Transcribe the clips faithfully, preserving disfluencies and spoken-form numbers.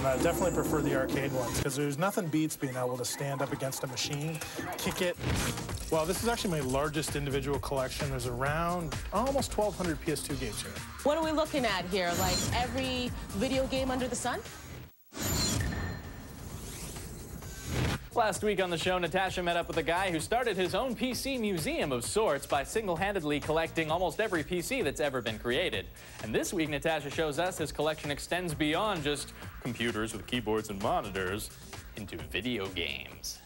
and I definitely prefer the arcade ones because there's nothing beats being able to stand up against a machine, kick it. Well, this is actually my largest individual collection. There's around almost twelve hundred P S two games here. What are we looking at here? Like every video game under the sun? Last week on the show, Natasha met up with a guy who started his own P C museum of sorts by single-handedly collecting almost every P C that's ever been created. And this week, Natasha shows us his collection extends beyond just computers with keyboards and monitors into video games.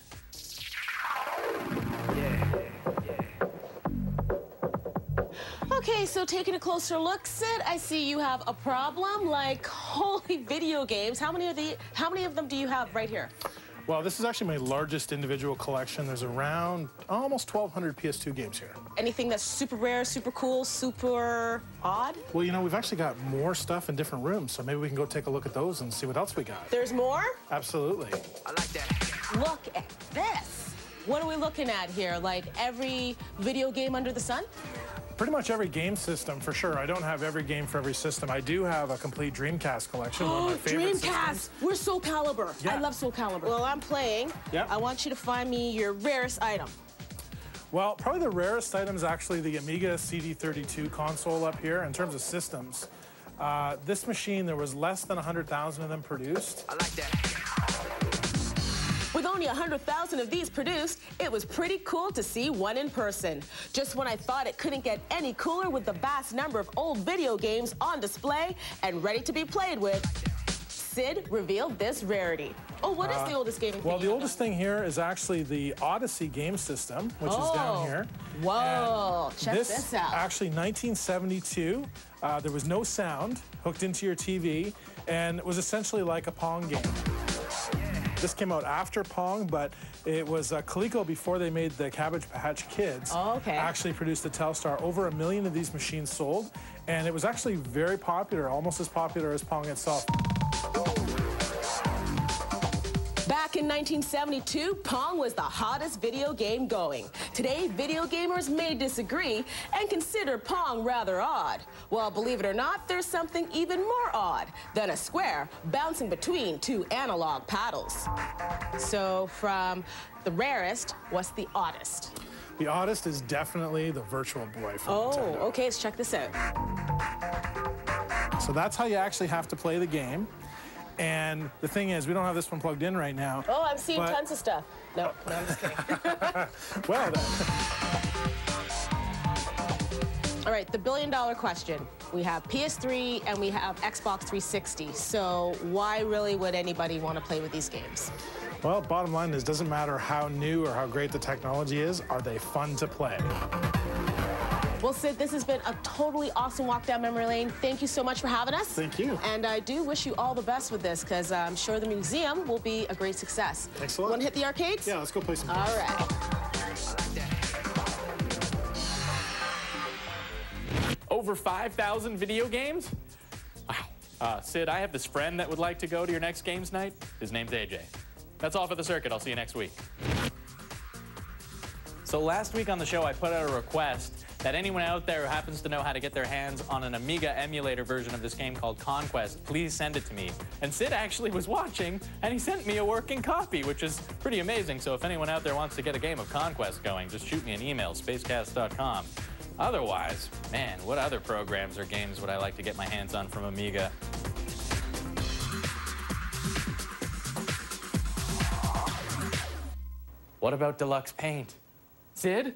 Yeah, yeah. Okay, so taking a closer look, Syd, I see you have a problem. Like, holy video games. How many of the, how many of them do you have right here? Well, this is actually my largest individual collection. There's around almost twelve hundred P S two games here. Anything that's super rare, super cool, super odd? Well, you know, we've actually got more stuff in different rooms, so maybe we can go take a look at those and see what else we got. There's more? Absolutely. I like that. Look at this. What are we looking at here? Like every video game under the sun? Pretty much every game system, for sure. I don't have every game for every system. I do have a complete Dreamcast collection. Oh, one of my favorite Dreamcast! Systems. We're Soul Calibur. Yeah. I love Soul Calibur. Well, I'm playing. Yep. I want you to find me your rarest item. Well, probably the rarest item is actually the Amiga C D thirty-two console up here in terms of systems. Uh, this machine, there was less than one hundred thousand of them produced. I like that. With only one hundred thousand of these produced, it was pretty cool to see one in person. Just when I thought it couldn't get any cooler with the vast number of old video games on display and ready to be played with, Syd revealed this rarity. Oh, what is uh, the oldest game? Well, the oldest thing here is actually the Odyssey game system, which oh, is down here. Whoa, and check this, this out. Actually, nineteen seventy-two, uh, there was no sound hooked into your T V, and it was essentially like a Pong game. This came out after Pong, but it was uh, Coleco, before they made the Cabbage Patch Kids, oh, okay. actually produced the Telstar. Over a million of these machines sold, and it was actually very popular, almost as popular as Pong itself. Back in nineteen seventy-two, Pong was the hottest video game going. Today, video gamers may disagree and consider Pong rather odd. Well, believe it or not, there's something even more odd than a square bouncing between two analog paddles. So from the rarest, what's the oddest? The oddest is definitely the Virtual Boy from Nintendo. Oh, okay, let's check this out. So that's how you actually have to play the game. And the thing is, we don't have this one plugged in right now. Oh, I've seen but... tons of stuff. No, no, I'm just kidding. Well, then. All right, the billion dollar question. We have P S three and we have Xbox three sixty. So why really would anybody want to play with these games? Well, bottom line is, it doesn't matter how new or how great the technology is, are they fun to play? Well, Syd, this has been a totally awesome walk down memory lane. Thank you so much for having us. Thank you. And I do wish you all the best with this, because I'm sure the museum will be a great success. Thanks a lot. Want to hit the arcades? Yeah, let's go play some games. All right. Over five thousand video games? Wow. Uh, Syd, I have this friend that would like to go to your next games night. His name's A J. That's all for The Circuit. I'll see you next week. So last week on the show, I put out a request that anyone out there who happens to know how to get their hands on an Amiga emulator version of this game called Conquest, please send it to me. And Syd actually was watching, and he sent me a working copy, which is pretty amazing. So if anyone out there wants to get a game of Conquest going, just shoot me an email, spacecast dot com. Otherwise, man, what other programs or games would I like to get my hands on from Amiga? What about Deluxe Paint? Syd?